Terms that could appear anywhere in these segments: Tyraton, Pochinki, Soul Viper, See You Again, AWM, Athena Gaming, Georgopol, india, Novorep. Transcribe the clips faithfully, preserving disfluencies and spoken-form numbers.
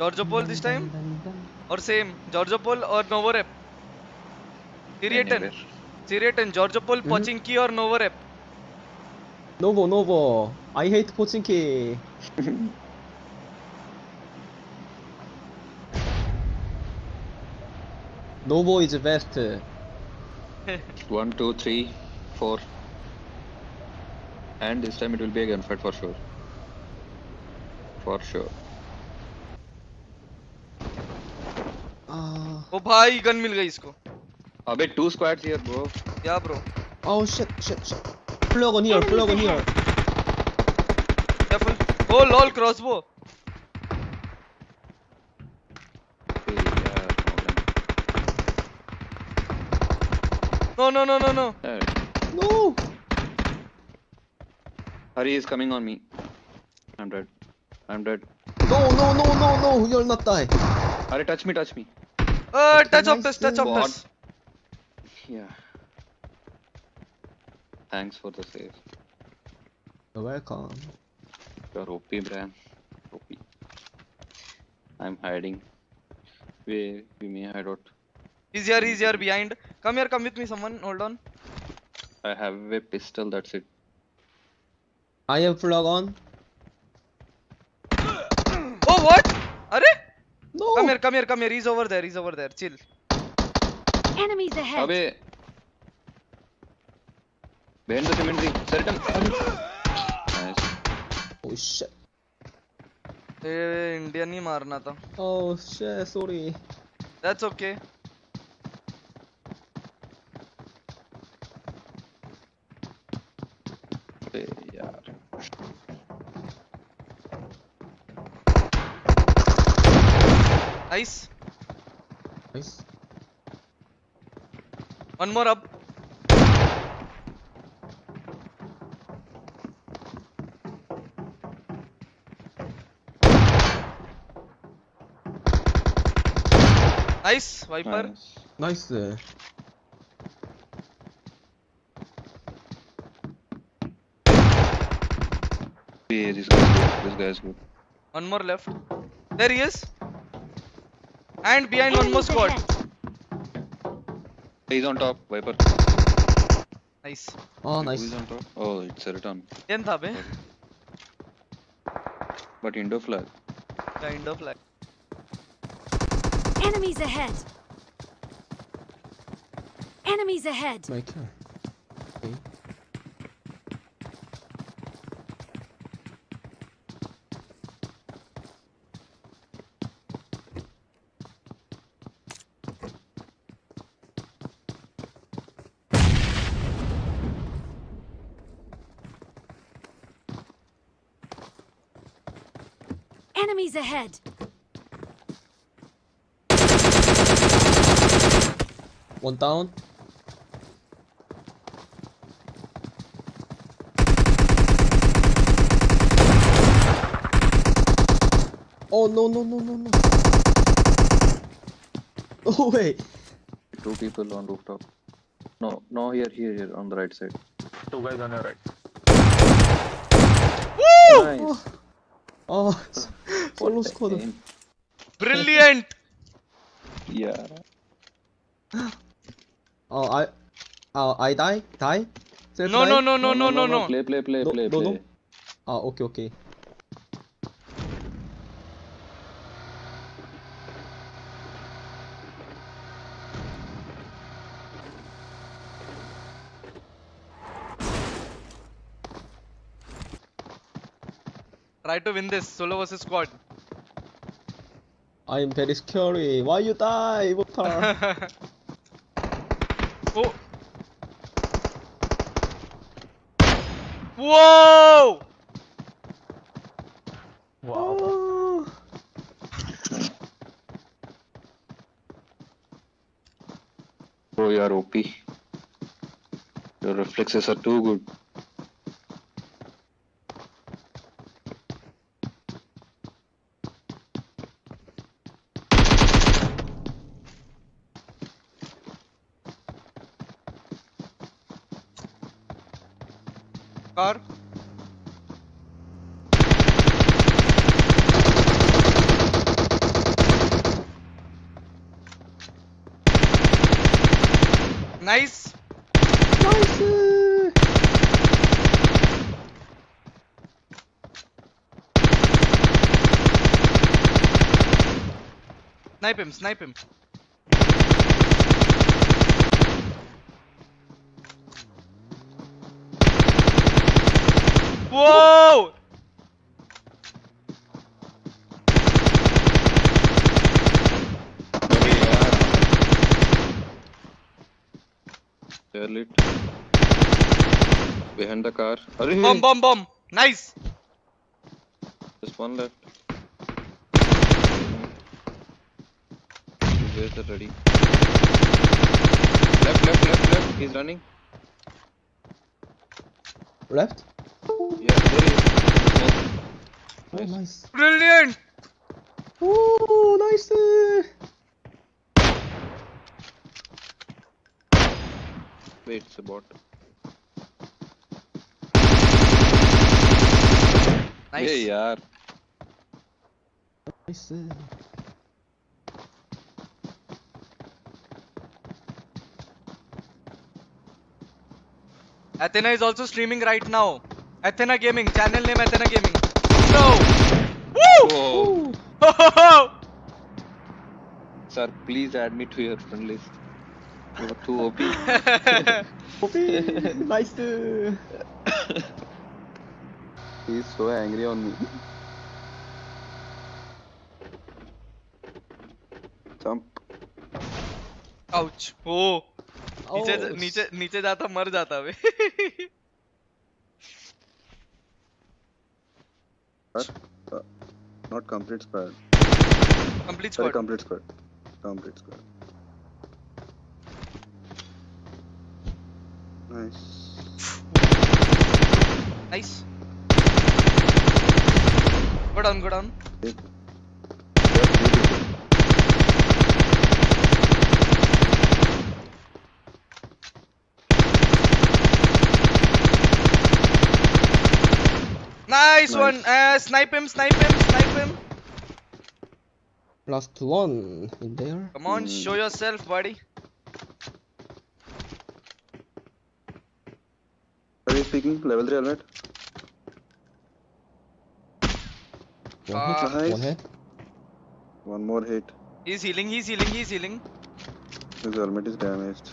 Georgopol this time? Or same? Georgopol or Novorep? Tyraton. Tyraton, Georgopol, mm-hmm. Pochinki or Novorep? Novo, Novo. I hate Pochinki. Novo is best. One, two, three, four. And this time it will be a gunfight for sure. For sure. Uh... Oh, bhai, gun mil gayi isko. Abey, two squads here, bro. Yeah, bro. Oh shit, shit, shit. Plug on here, plug on here. Careful. Oh lol, crossbow. No, no, no, no, no. No. Hurry is coming on me. I'm dead. I'm dead. No, no, no, no, no. You'll not die. Hurry, touch me, touch me. Uh, touch of this, touch of this. Yeah. Thanks for the save. You're welcome. You're O P, Bran. O P. I'm hiding. We, we may hide out. He's here, he's here behind. Come here, come with me, someone. Hold on. I have a pistol, that's it. I have plug on. Oh, what? Are? No. Come here, come here, come here. He's over there, he's over there. Chill. Enemies ahead. Abey. Behind the cemetery. Certain. Nice. Oh shit. Hey, Indian nahi marna tha. Oh shit, sorry. That's okay. Nice. Nice. One more up. Nice, Viper. Nice. Nice there. Yeah, this guy's good. This guy's good. One more left. There he is. And behind one more squad. He's on top, Viper. Nice. Oh, nice. He's on top. Oh, it's a return. ten tha, bhai. But Indo flag. Yeah, Indo flag. Enemies ahead. Enemies ahead. My turn. Okay. Enemies ahead. One down. Oh no no no no no. Oh wait. Two people on rooftop. No no here here here on the right side. Two guys on your right. Woo! Nice. Oh. oh. Brilliant. Yeah. Oh, I, oh, I die, die. Set no, no, no, no, no, no, no, no. Play, play, play, no, play, no, play. No. Ah, okay, okay. Try to win this solo versus squad. I am very scary. Why you die, Water? Oh! Whoa! Wow! Oh. Bro, you are O P. Your reflexes are too good. Car. Nice. Nice. Snipe him, snipe him. Whoa! They're lit. Behind the car. Array. Bomb, bomb, bomb. Nice. Just one left. Where's the ready? Left, left, left, left. He's running. Left? Yeah, there he is. Nice. Oh, nice. Brilliant! Oh, nice. Wait, it's a bot. Nice. Hey, yaar. Nice. Athena is also streaming right now. Athena Gaming, channel name Athena Gaming. No! Woo! Whoa. Sir, please add me to your friend list. You were too O P. O P! Nice! He's so angry on me. Jump. Ouch. Oh! नीचे नीचे नीचे जाता मर जाता वे not complete squad complete squad Sorry, complete squad complete squad nice nice go down go down Nice, nice one! Uh, snipe him, snipe him, snipe him! Last one in there. Come on, mm. show yourself, buddy. Are you speaking? Level three helmet. One uh, hit, nice. One hit. One more hit. He's healing, he's healing, he's healing. His helmet is damaged.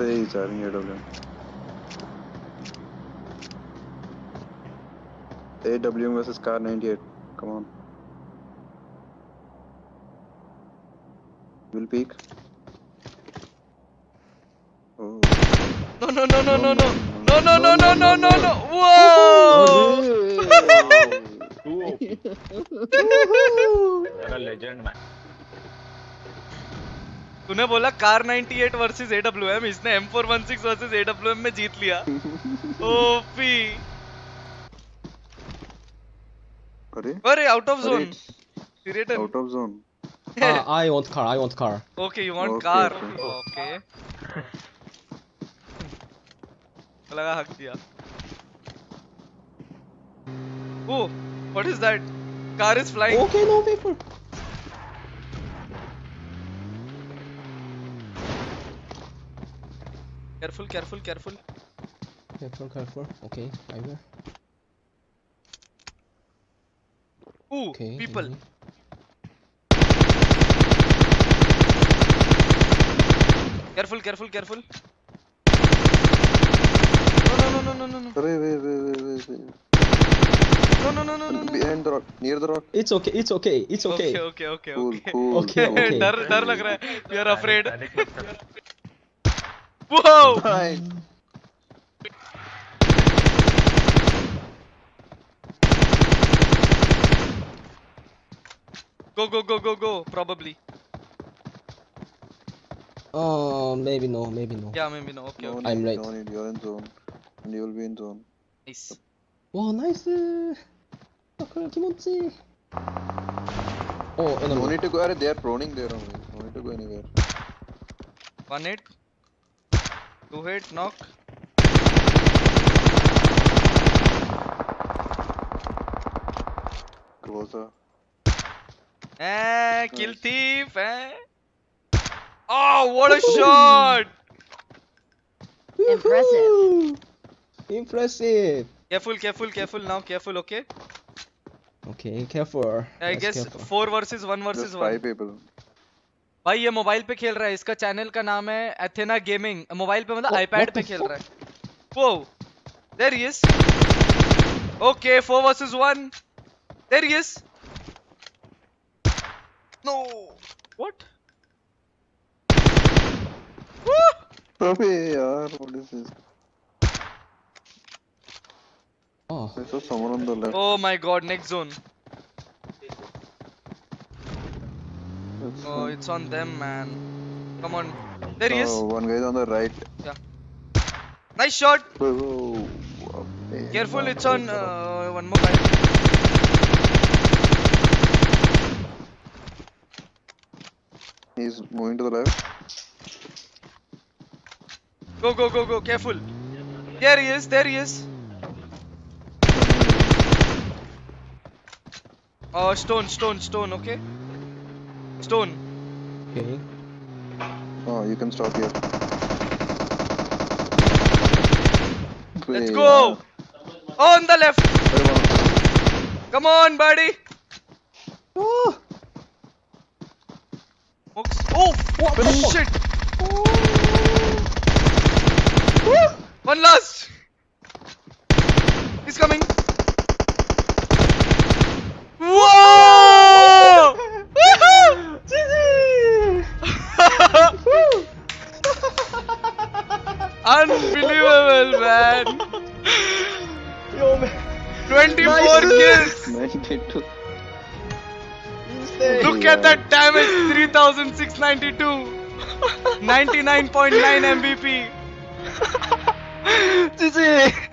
He's having A W M. A W M versus car ninety-eight. Come on. We'll peek. Oh. No, no, no, no, no, no, no, no, no, no, no, no, no. Whoa! You're a legend, man. तूने बोला car ninety-eight versus A W M इसने M four sixteen versus A W M में जीत लिया O P अरे अरे out of zone Tyraton out of zone uh, I want car I want car okay you want okay, car okay लगा हक दिया oh what is that car is flying okay no paper Careful, careful, careful. Careful, careful. Okay, I will. Ooh, okay, people. Enemy. Careful, careful, careful. No, no, no, no, no, no. Wait, wait, wait, wait, wait. No, no, no, no, no. Behind the rock, near the rock. It's okay, it's okay, it's okay. Okay, okay, okay, okay. Cool, cool. Okay, okay. डर डर लग रहा है. We are afraid. Whoa! Nice. Go, go, go, go, go, probably. Oh, maybe no, maybe no. Yeah, maybe no. Okay, no okay. I'm right. No You're in zone. And you will be in zone. Nice. Wow, nice. Oh, enemy. No need to go. They are proning there only. No need to go anywhere. One hit. Two hit, knock. Closer. Eh, kill thief, eh? Oh, what a shot! Impressive. Impressive. Careful, careful, careful now, careful, okay? Okay, careful. I That's guess careful. four versus one versus Just five one. People. भाई ये mobile पे खेल रहा है, इसका channel का नाम है Athena Gaming. मोबाइल पे मतलब आईपैड पे खेल रहा है. Whoa, there he is. Okay, four versus one. There he is. No. What? Probably, yeah. What is this? Oh, I saw someone on the left. Oh my God! Next zone. Oh, it's on them, man. Come on. There he is. Oh, one guy on the right. Yeah. Nice shot. Whoa. Careful, it's on uh, one more guy. He's moving to the left. Go, go, go, go! Careful. There he is. There he is. Oh, stone, stone, stone. Okay. Stone. Okay. Oh, you can stop here. Let's go! On the left! Come on, buddy! Oh! Oh! What the shit! Oh. One last! He's coming! Whoa! Woohoo! Unbelievable, man! Yo, man. twenty-four kills! ninety-two. Look at that damage! three thousand six hundred ninety-two! ninety-nine point nine M V P! G G!